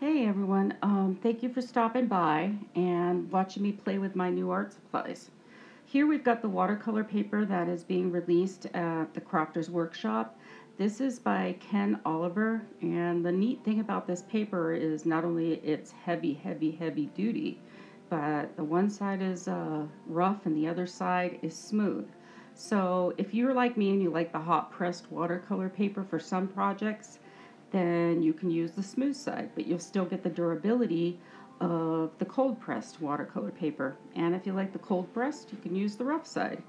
Hey everyone, thank you for stopping by and watching me play with my new art supplies. Here we've got the watercolor paper that is being released at the Crafters Workshop. This is by Ken Oliver, and the neat thing about this paper is not only it's heavy duty, but the one side is rough and the other side is smooth. So if you're like me and you like the hot pressed watercolor paper for some projects, then you can use the smooth side, but you'll still get the durability of the cold pressed watercolor paper. And if you like the cold pressed, you can use the rough side.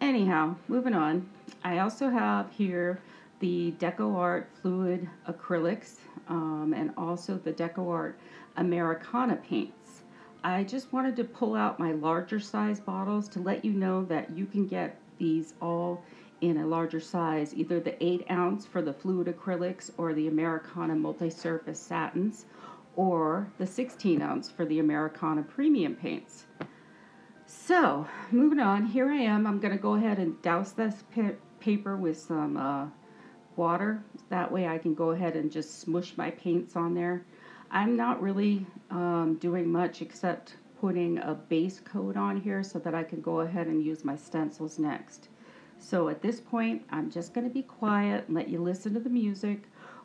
Anyhow, moving on, I also have here the DecoArt fluid acrylics and also the DecoArt Americana paints. I just wanted to pull out my larger size bottles to let you know that you can get these all in a larger size, either the 8-ounce for the fluid acrylics or the Americana multi-surface satins, or the 16-ounce for the Americana premium paints. So moving on, here I am. I'm going to go ahead and douse this paper with some water. That way I can go ahead and just smush my paints on there. I'm not really doing much except putting a base coat on here so that I can go ahead and use my stencils next. So at this point, I'm just going to be quiet and let you listen to the music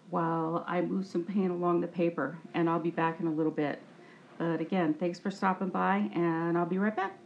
while I move some paint along the paper, and I'll be back in a little bit. But again, thanks for stopping by, and I'll be right back.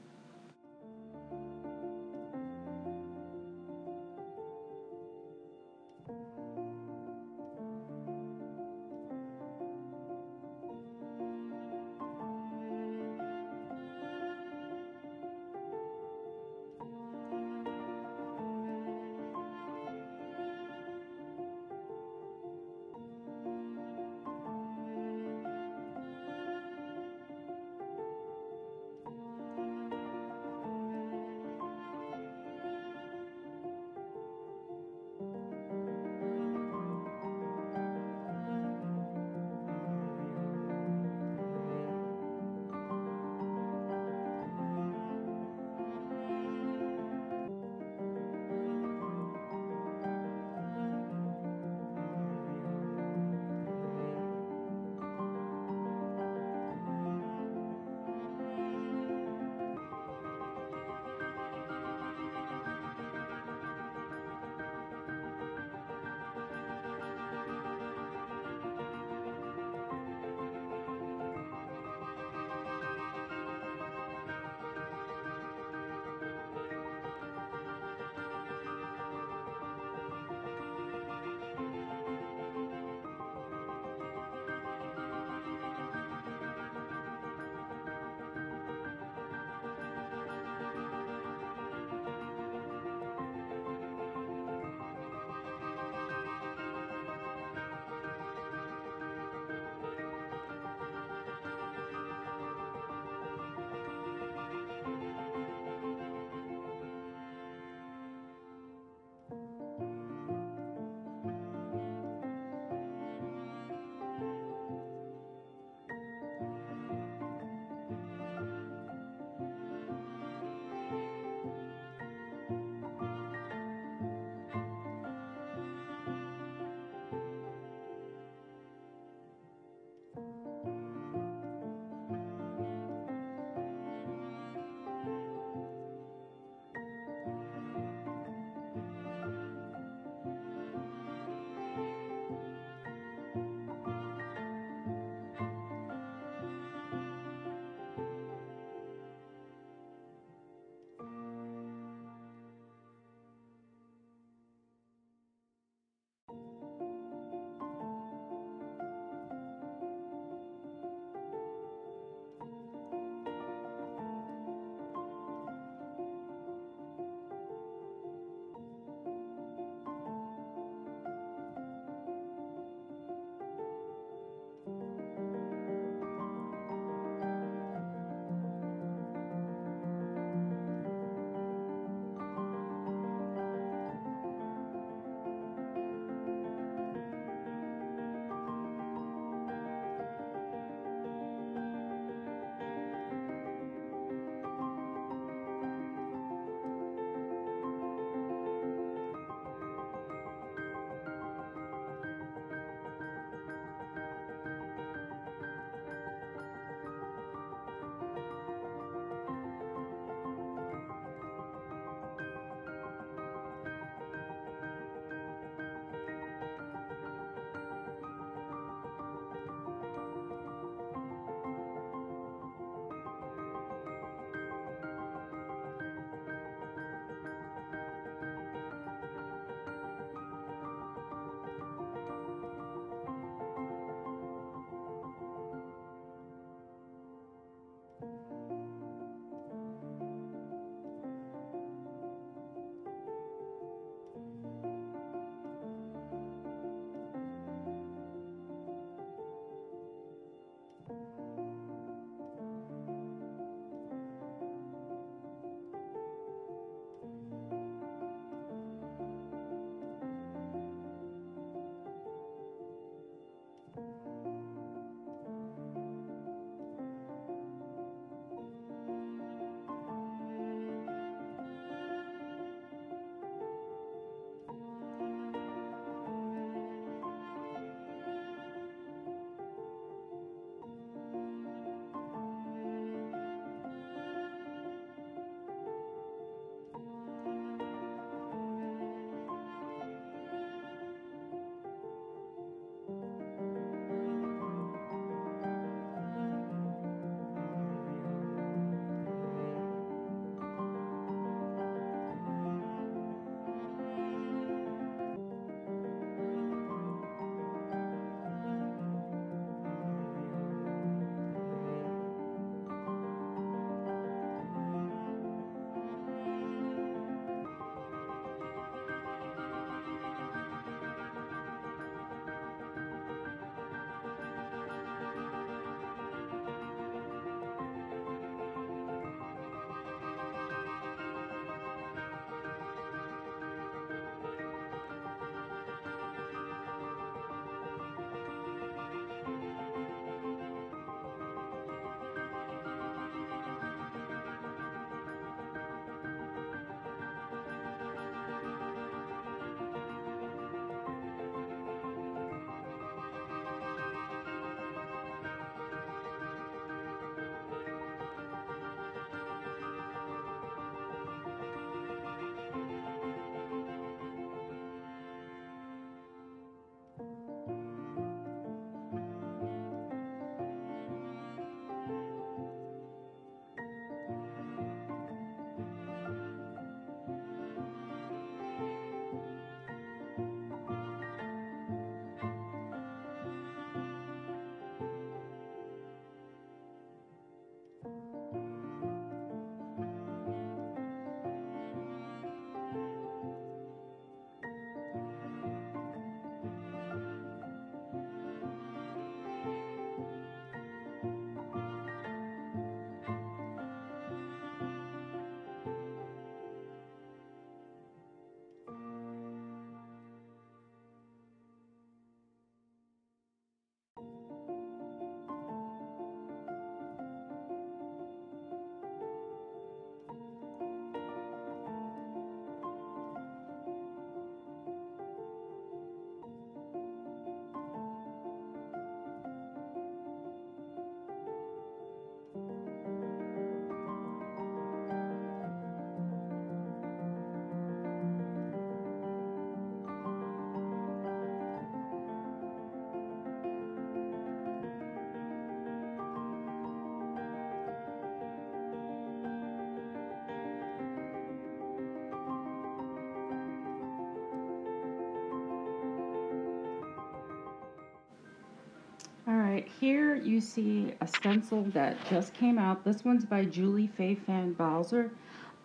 All right, here you see a stencil that just came out. This one's by Julie Fei-Fan Bowser.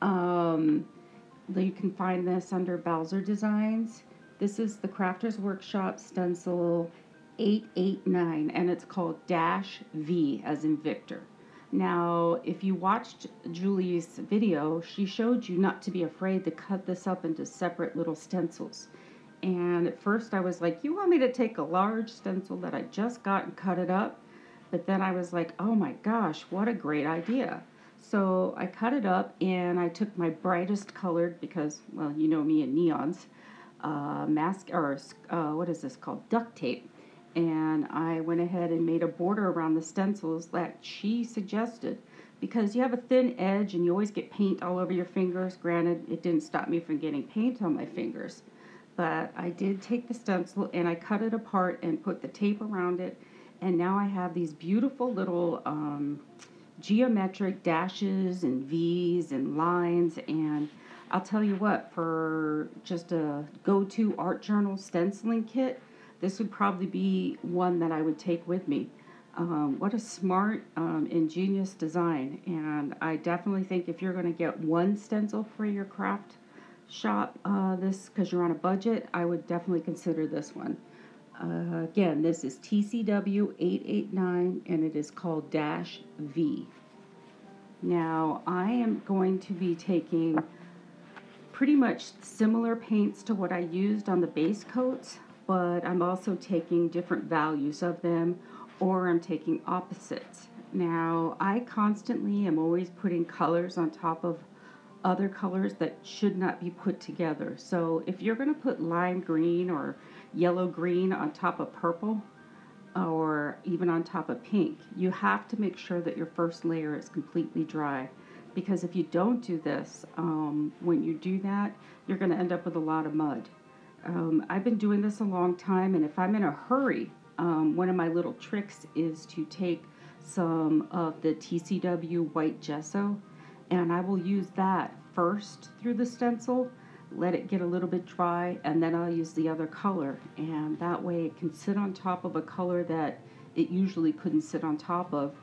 You can find this under Bowser Designs. This is the Crafters Workshop stencil 889, and it's called Dash V, as in Victor. Now, if you watched Julie's video, she showed you not to be afraid to cut this up into separate little stencils. And at first I was like, you want me to take a large stencil that I just got and cut it up? But then I was like, oh my gosh, what a great idea. So I cut it up and I took my brightest colored, because, well, you know me and neons, duct tape. And I went ahead and made a border around the stencils that she suggested, because you have a thin edge and you always get paint all over your fingers. Granted, it didn't stop me from getting paint on my fingers. But I did take the stencil and I cut it apart and put the tape around it. And now I have these beautiful little geometric dashes and V's and lines. And I'll tell you what, for just a go-to art journal stenciling kit, this would probably be one that I would take with me. What a smart, ingenious design. And I definitely think if you're going to get one stencil for your craft shop, because you're on a budget, I would definitely consider this one. Again, this is TCW 889, and it is called Dash V. Now, I am going to be taking pretty much similar paints to what I used on the base coats, but I'm also taking different values of them, or I'm taking opposites. Now, I constantly am always putting colors on top of other colors that should not be put together. So if you're going to put lime green or yellow green on top of purple, or even on top of pink, you have to make sure that your first layer is completely dry, because if you don't do this, when you do that, you're going to end up with a lot of mud. I've been doing this a long time, and if I'm in a hurry, one of my little tricks is to take some of the TCW white gesso, and I will use that first through the stencil, let it get a little bit dry, and then I'll use the other color. And that way it can sit on top of a color that it usually couldn't sit on top of,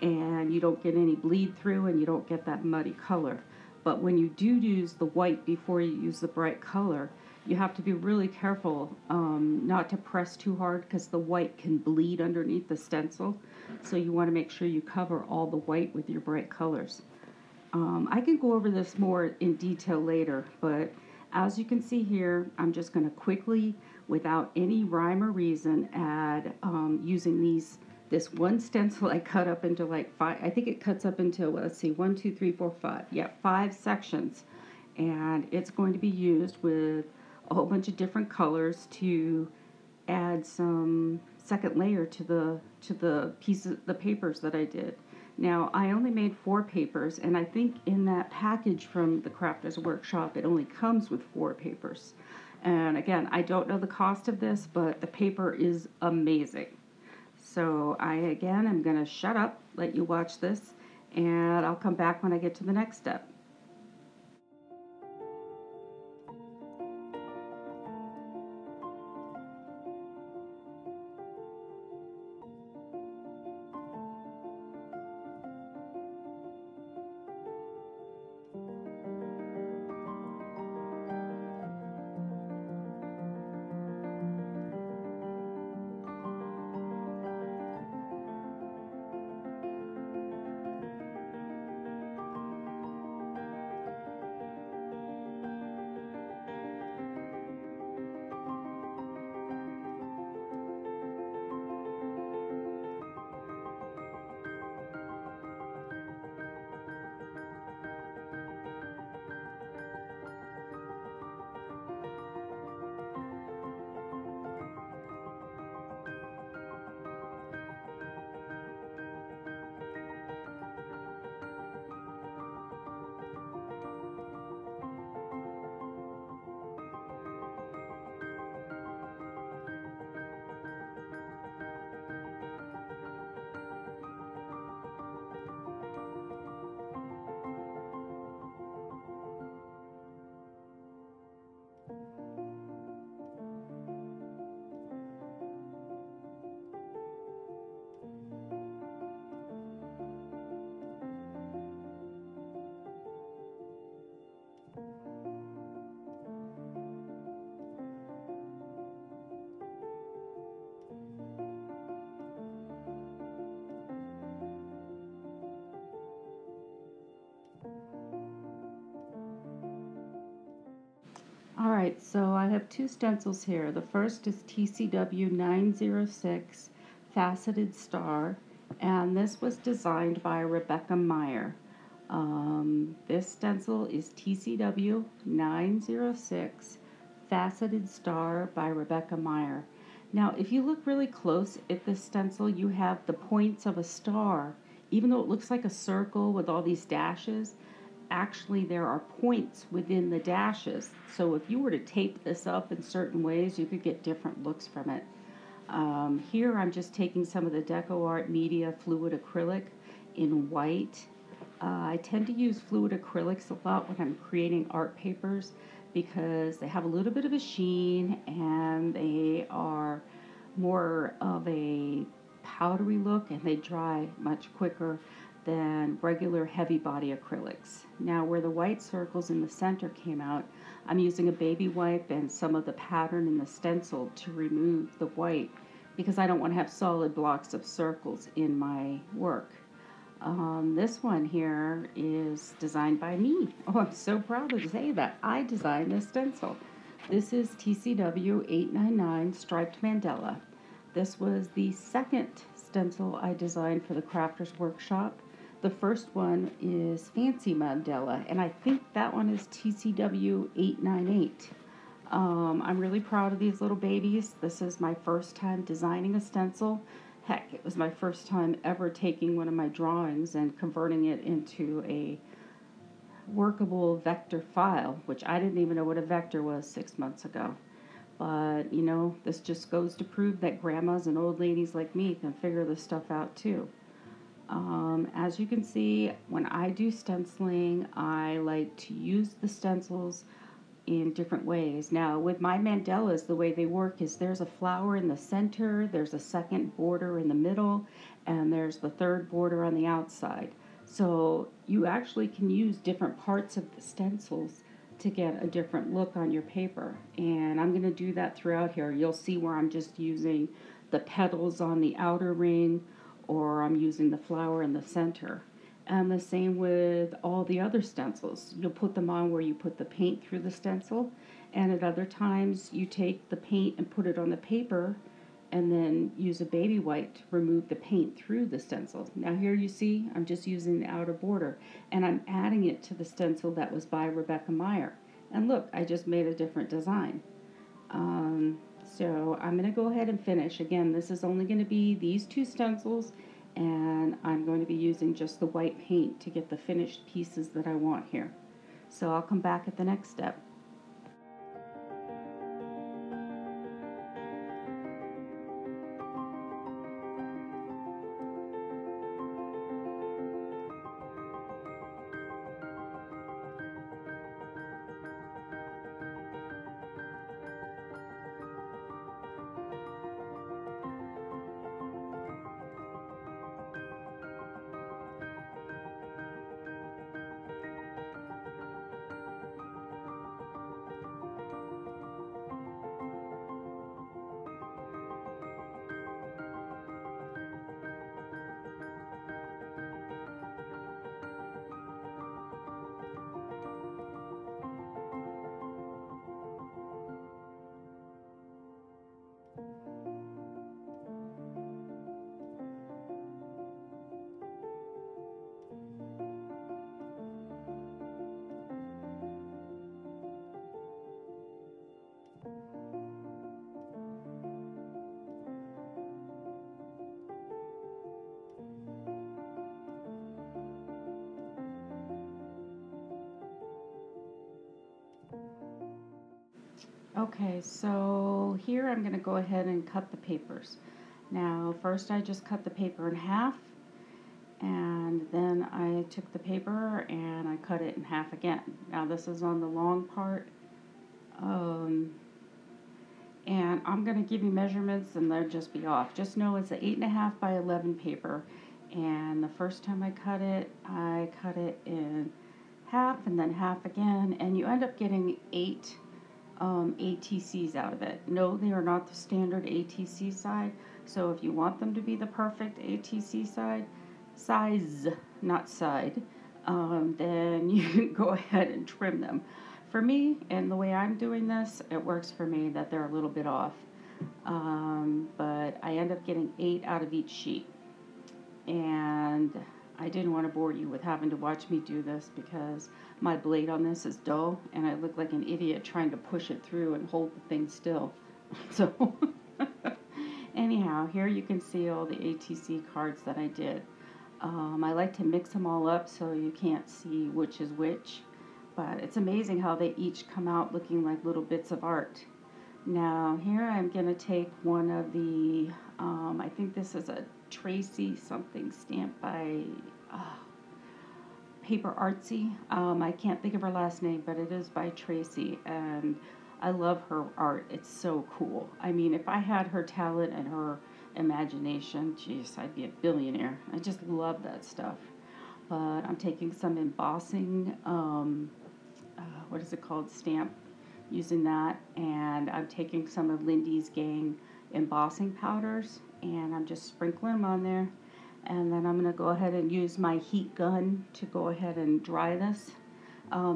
and you don't get any bleed through and you don't get that muddy color. But when you do use the white before you use the bright color, you have to be really careful not to press too hard, because the white can bleed underneath the stencil. So you want to make sure you cover all the white with your bright colors. I can go over this more in detail later, but as you can see here, I'm just going to quickly, without any rhyme or reason, add using this one stencil I cut up into like five, I think it cuts up into, well, let's see, 1, 2, 3, 4, 5. Yeah, 5 sections. And it's going to be used with a whole bunch of different colors to add some second layer to the pieces, the papers that I did. Now, I only made 4 papers, and I think in that package from the Crafters Workshop, it only comes with 4 papers. And again, I don't know the cost of this, but the paper is amazing. So I'm going to shut up, let you watch this, and I'll come back when I get to the next step. Alright, so I have two stencils here. The first is TCW 906 Faceted Star, and this was designed by Rebecca Meyer. This stencil is TCW 906 Faceted Star by Rebecca Meyer. Now, if you look really close at this stencil, you have the points of a star. Even though it looks like a circle with all these dashes, actually there are points within the dashes. So if you were to tape this up in certain ways, you could get different looks from it. Here I'm just taking some of the DecoArt Media Fluid Acrylic in white. I tend to use fluid acrylics a lot when I'm creating art papers because they have a little bit of a sheen and they are more of a powdery look, and they dry much quicker than regular heavy body acrylics. Now, where the white circles in the center came out, I'm using a baby wipe and some of the pattern in the stencil to remove the white because I don't want to have solid blocks of circles in my work. This one here is designed by me. Oh, I'm so proud to say that I designed this stencil. This is TCW 899 Striped Mandela. This was the second stencil I designed for the Crafters Workshop. The first one is Fancy Mandela, and I think that one is TCW 898. I'm really proud of these little babies. This is my first time designing a stencil. Heck, it was my first time ever taking one of my drawings and converting it into a workable vector file, which I didn't even know what a vector was 6 months ago. But, you know, this just goes to prove that grandmas and old ladies like me can figure this stuff out, too. As you can see, when I do stenciling, I like to use the stencils in different ways. Now, with my mandalas, the way they work is there's a flower in the center, there's a second border in the middle, and there's the third border on the outside. So you actually can use different parts of the stencils to get a different look on your paper, and I'm going to do that throughout here. You'll see where I'm just using the petals on the outer ring, or I'm using the flower in the center, and the same with all the other stencils. You'll put them on where you put the paint through the stencil, and at other times you take the paint and put it on the paper and then use a baby wipe to remove the paint through the stencil. Now here you see I'm just using the outer border, and I'm adding it to the stencil that was by Rebecca Meyer. And look, I just made a different design. So I'm going to go ahead and finish. Again, this is only going to be these two stencils, and I'm going to be using just the white paint to get the finished pieces that I want here. So I'll come back at the next step. Okay, so here I'm going to go ahead and cut the papers. Now, first I just cut the paper in half, and then I took the paper and I cut it in half again. Now, this is on the long part, and I'm going to give you measurements and they'll just be off. Just know it's an 8.5 by 11 paper, and the first time I cut it in half and then half again, and you end up getting 8 ATCs out of it. No, they are not the standard ATC size. So if you want them to be the perfect ATC size, not side, then you can go ahead and trim them. for me, and the way I'm doing this, it works for me that they're a little bit off. But I end up getting 8 out of each sheet. And I didn't want to bore you with having to watch me do this because my blade on this is dull and I look like an idiot trying to push it through and hold the thing still. So anyhow, here you can see all the ATC cards that I did. I like to mix them all up so you can't see which is which, but it's amazing how they each come out looking like little bits of art. Now here I'm going to take one of the, I think this is a Tracy something stamp by Paper Artsy. I can't think of her last name, but it is by Tracy, and I love her art. It's so cool. I mean, if I had her talent and her imagination, geez, I'd be a billionaire. I just love that stuff. But I'm taking some embossing, what is it called, stamp, using that, and I'm taking some of Lindy's Gang embossing powders, and I'm just sprinkling them on there. And then I'm going to go ahead and use my heat gun to go ahead and dry this.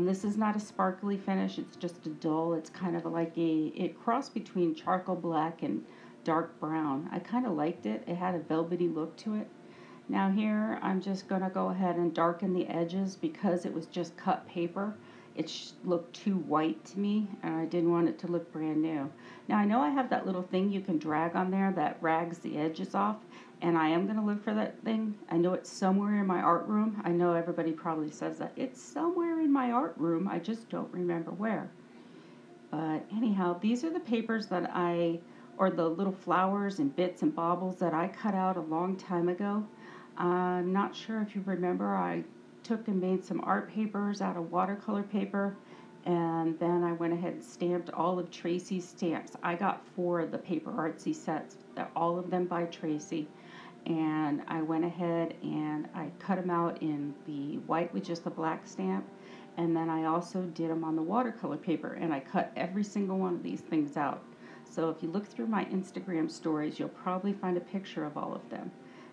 This is not a sparkly finish, it's just a dull, it's kind of like a cross between charcoal black and dark brown. I kind of liked it. It had a velvety look to it. Now here I'm just going to go ahead and darken the edges because it was just cut paper. It looked too white to me, and I didn't want it to look brand new. Now I know I have that little thing you can drag on there that rags the edges off, and I am going to look for that thing. I know it's somewhere in my art room. I know everybody probably says that. It's somewhere in my art room. I just don't remember where. But anyhow, these are the papers that I... or the little flowers and bits and baubles that I cut out a long time ago. I'm not sure if you remember, I took and made some art papers out of watercolor paper, and then I went ahead and stamped all of Tracy's stamps. I got 4 of the Paper Artsy sets, all of them by Tracy, and I went ahead and I cut them out in the white with just the black stamp, and then I also did them on the watercolor paper, and I cut every single one of these things out. So if you look through my Instagram stories, you'll probably find a picture of all of them.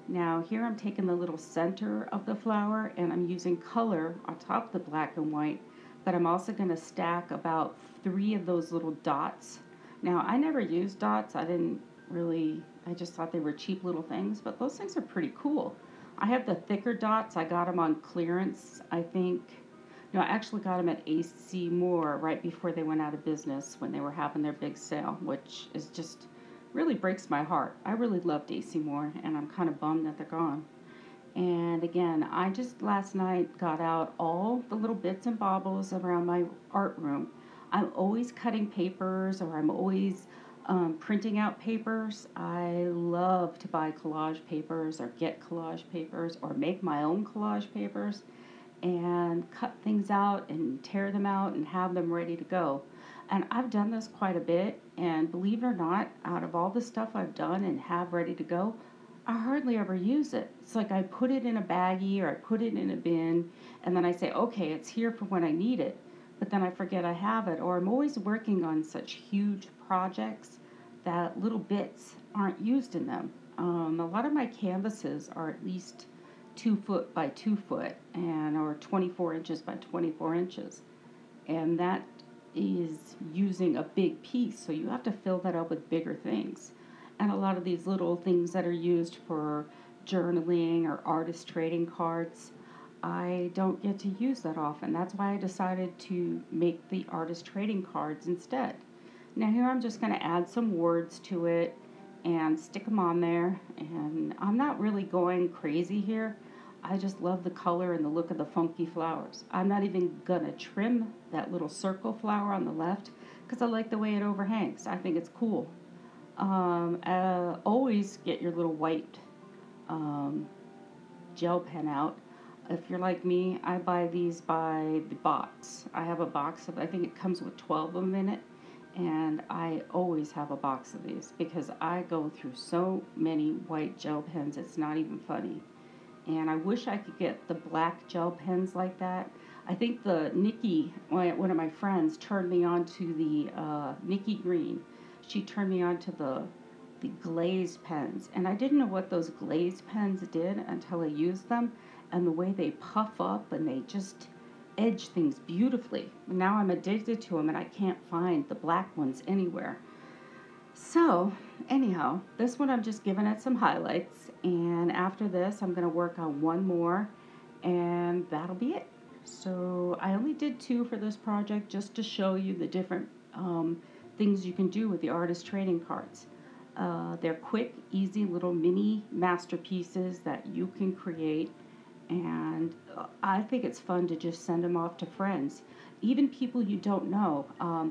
Now here I'm taking the little center of the flower, and I'm using color on top of the black and white, but I'm also going to stack about 3 of those little dots. Now I never used dots. I didn't really, I just thought they were cheap little things, but those things are pretty cool. I have the thicker dots. I got them on clearance, I think. No, I actually got them at AC Moore right before they went out of business when they were having their big sale, which is just really breaks my heart. I really loved AC Moore, and I'm kind of bummed that they're gone. And again, I just last night got out all the little bits and baubles around my art room. I'm always cutting papers, or I'm always printing out papers. I love to buy collage papers or get collage papers or make my own collage papers, and cut things out and tear them out and have them ready to go. And I've done this quite a bit, and believe it or not, out of all the stuff I've done and have ready to go, I hardly ever use it. It's like I put it in a baggie or I put it in a bin, and then I say, okay, it's here for when I need it, but then I forget I have it. Or I'm always working on such huge projects that little bits aren't used in them. A lot of my canvases are at least 2 foot by 2 foot, and or 24 inches by 24 inches, and that is using a big piece, so you have to fill that up with bigger things. And a lot of these little things that are used for journaling or artist trading cards, I don't get to use that often. That's why I decided to make the artist trading cards instead. Now here I'm just going to add some words to it and stick them on there, and I'm not really going crazy here. I just love the color and the look of the funky flowers. I'm not even gonna trim that little circle flower on the left because I like the way it overhangs. I think it's cool. Always get your little white gel pen out. If you're like me, I buy these by the box. I have a box of, I think it comes with 12 of them in it, and I always have a box of these because I go through so many white gel pens, it's not even funny. And I wish I could get the black gel pens like that. I think the Nikki, one of my friends, turned me on to the Nikki Green. She turned me on to the glaze pens, and I didn't know what those glaze pens did until I used them, and the way they puff up and they just edge things beautifully. Now I'm addicted to them and I can't find the black ones anywhere. So anyhow, this one I'm just giving it some highlights, and after this I'm going to work on one more and that'll be it. So I only did two for this project just to show you the different things you can do with the artist trading cards. They're quick, easy little mini masterpieces that you can create, and I think it's fun to just send them off to friends, even people you don't know.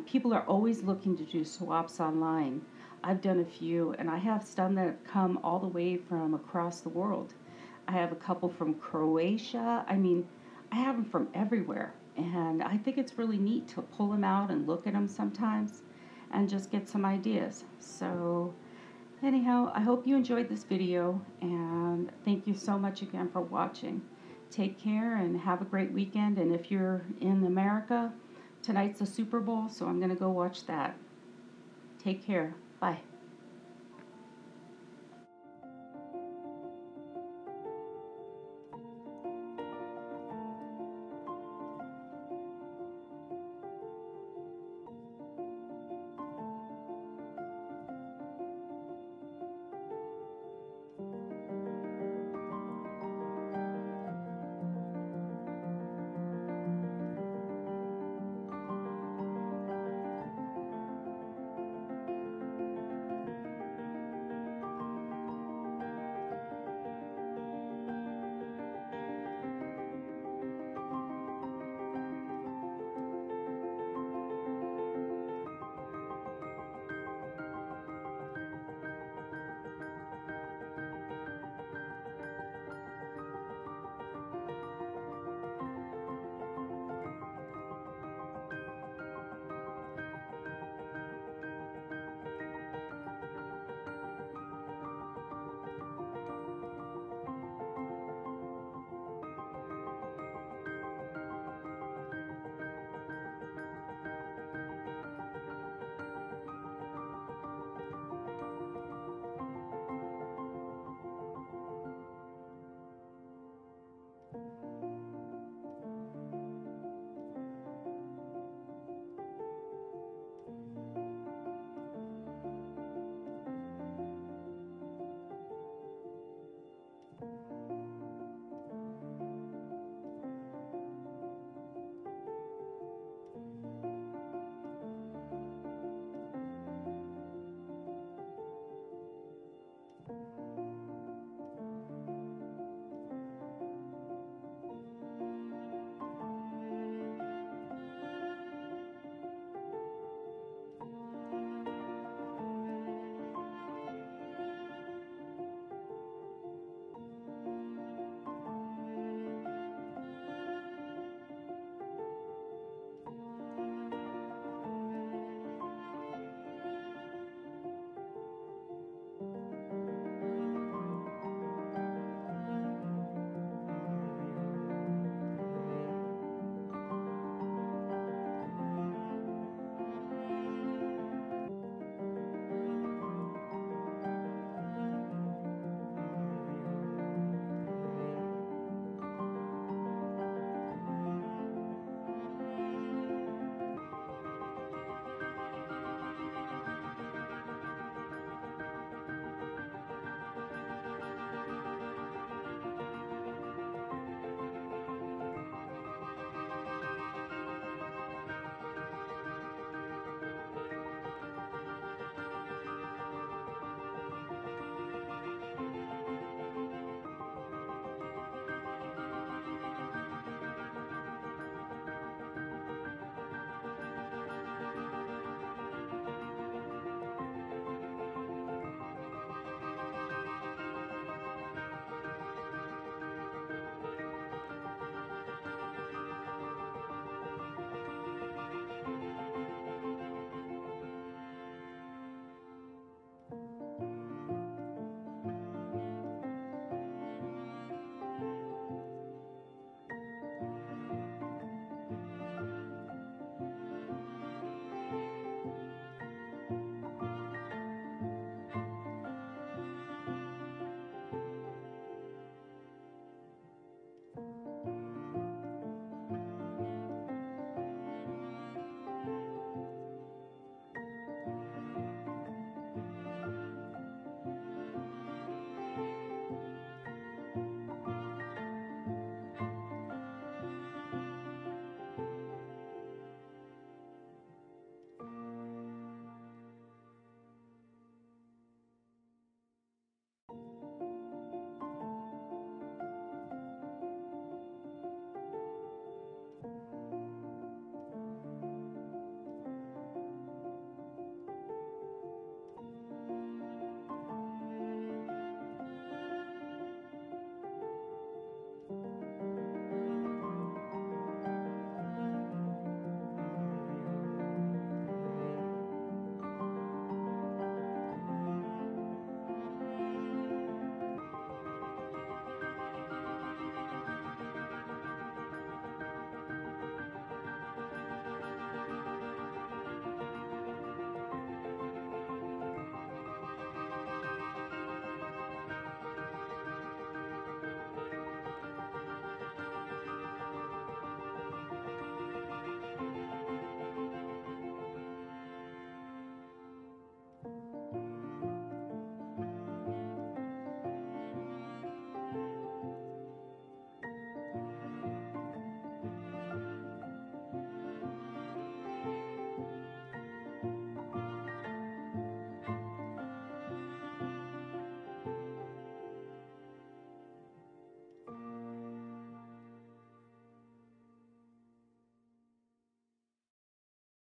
People are always looking to do swaps online. I've done a few, and I have some that have come all the way from across the world. I have a couple from Croatia. I mean, I have them from everywhere, and I think it's really neat to pull them out and look at them sometimes and just get some ideas. So anyhow, I hope you enjoyed this video, and thank you so much again for watching. Take care and have a great weekend, and if you're in America, tonight's the Super Bowl, so I'm going to go watch that. Take care. Bye.